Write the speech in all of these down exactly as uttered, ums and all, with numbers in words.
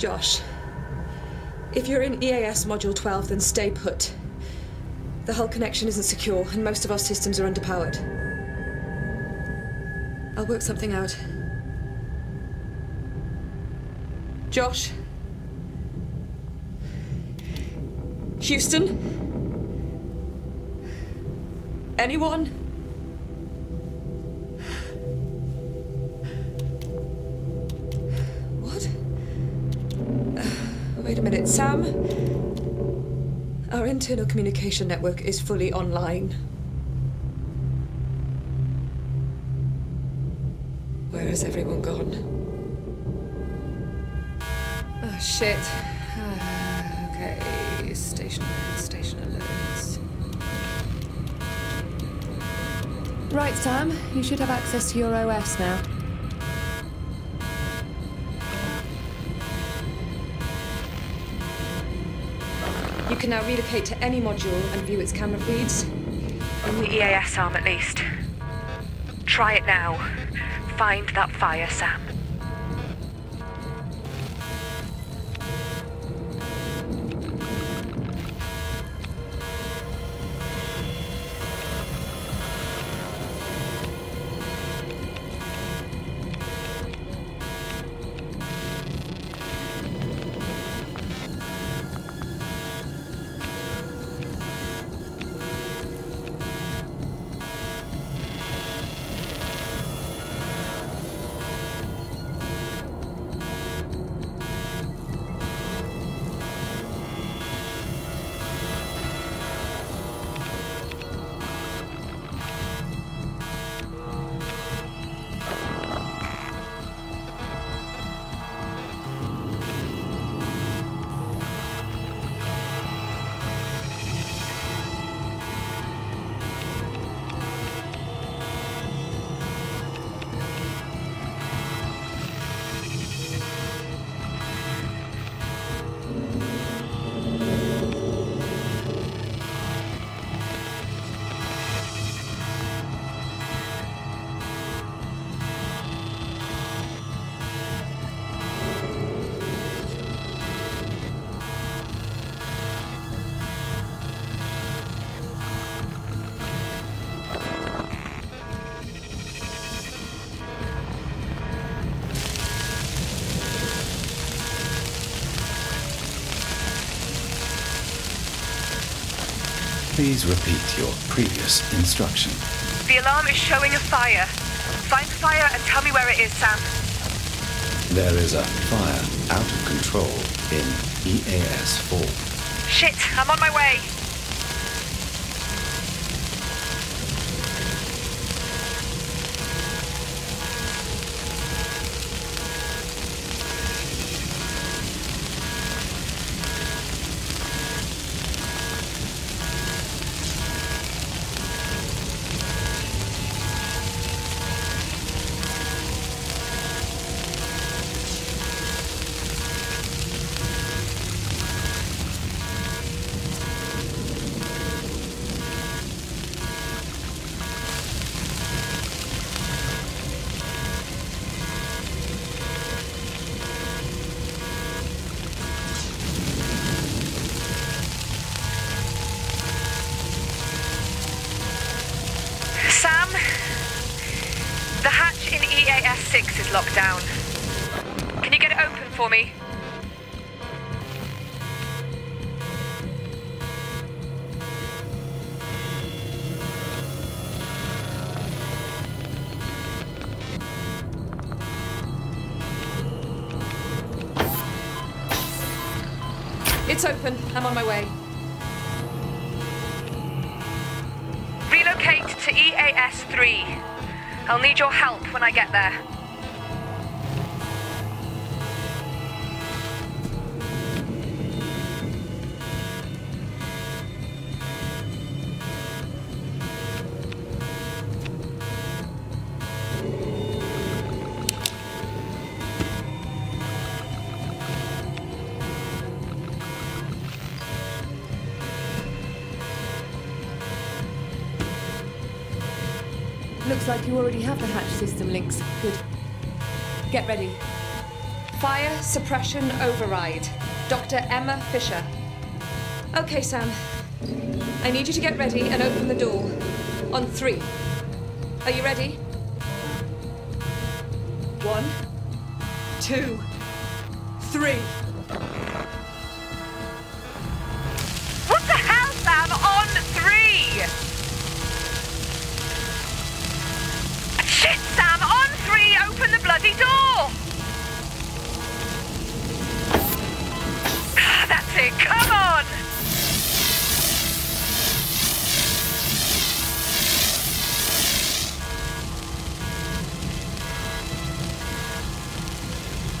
Josh, if you're in E A S Module twelve, then stay put. The hull connection isn't secure, and most of our systems are underpowered. I'll work something out. Josh? Houston? Anyone? What? Uh, wait a minute, Sam? Our internal communication network is fully online. Where has everyone gone? Shit. Uh, okay, station alerts, station alerts. Right, Sam, you should have access to your O S now. You can now relocate to any module and view its camera feeds. On the E A S arm, at least. Try it now. Find that fire, Sam. Please repeat your previous instruction. The alarm is showing a fire. Find the fire and tell me where it is, Sam. There is a fire out of control in E A S four. Shit, I'm on my way. E A S six is locked down. Can you get it open for me? It's open. I'm on my way. Relocate to E A S three. I'll need your help when I get there. Looks like you already have the hatch system links. Good. Get ready. Fire suppression override. Doctor Emma Fisher. Okay, Sam. I need you to get ready and open the door. On three. Are you ready? One, two, three. What the hell, Sam? On three! Shit, Sam! On three, open the bloody door! That's it, come on!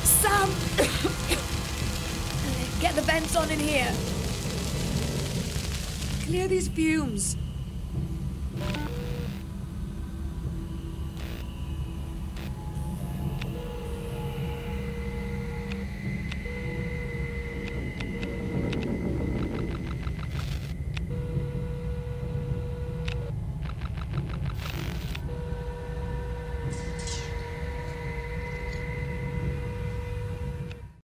Sam! Get the vents on in here. Clear these fumes.